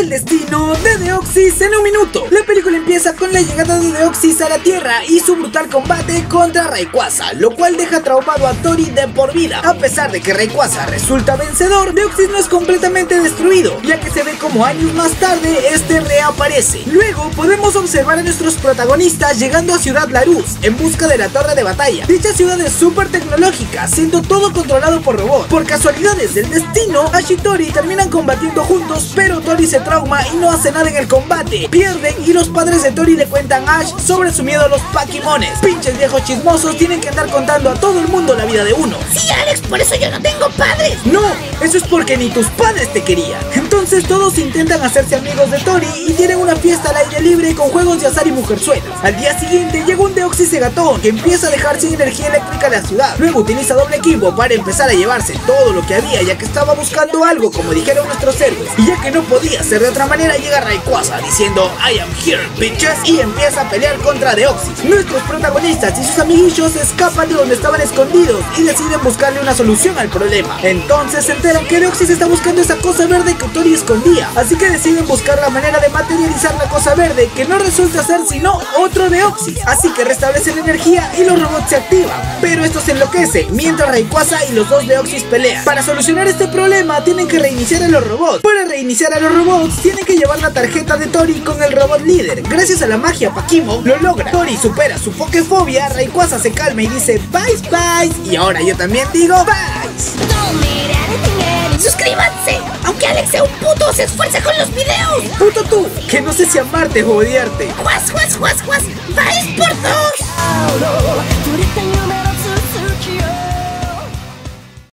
El destino de Deoxys en un minuto. La película empieza con la llegada de Deoxys a la Tierra y su brutal combate contra Rayquaza, lo cual deja traumado a Tori de por vida. A pesar de que Rayquaza resulta vencedor, Deoxys no es completamente destruido, ya que se ve como años más tarde este reaparece. Luego podemos observar a nuestros protagonistas llegando a Ciudad Laruz en busca de la torre de batalla. Dicha ciudad es súper tecnológica, siendo todo controlado por robots. Por casualidades del destino, Ash y Tori terminan combatiendo juntos, pero Tori se trauma y no hace nada en el combate. Pierden y los padres de Tori le cuentan a Ash sobre su miedo a los Paquimones. Pinches viejos chismosos tienen que andar contando a todo el mundo la vida de uno. Sí, Alex, por eso yo no tengo padres. No, eso es porque ni tus padres te querían. Entonces todos intentan hacerse amigos de Tori y tienen una fiesta al aire libre con juegos de azar y mujerzuelas. Al día siguiente llega un Deoxys Gatón que empieza a dejar sin energía eléctrica a la ciudad. Luego utiliza doble equipo para empezar a llevarse todo lo que había, ya que estaba buscando algo, como dijeron nuestros héroes. Y ya que no podía ser de otra manera, llega Rayquaza diciendo "I am here, bitches", y empieza a pelear contra Deoxys. Nuestros protagonistas y sus amiguillos escapan de donde estaban escondidos y deciden buscarle una solución al problema. Entonces se enteran que Deoxys está buscando esa cosa verde que Tori escondía, así que deciden buscar la manera de materializar la cosa verde, que no resulta ser sino otro Deoxys. Así que restablecen energía y los robots se activan, pero estos se enloquecen mientras Rayquaza y los dos Deoxys pelean. Para solucionar este problema tienen que reiniciar a los robots. Para reiniciar a los robots tienen que llevar la tarjeta de Tori con el robot líder. Gracias a la magia Paquimo lo logra. Tori supera su Pokefobia, Rayquaza se calma y dice "bye bye", y ahora yo también digo "bye". Suscríbanse, aunque Alex sea un puto, se esfuerza con los videos. Puto tú, que no sé si amarte o odiarte. Juas, juas, juas, juas, vais por dos.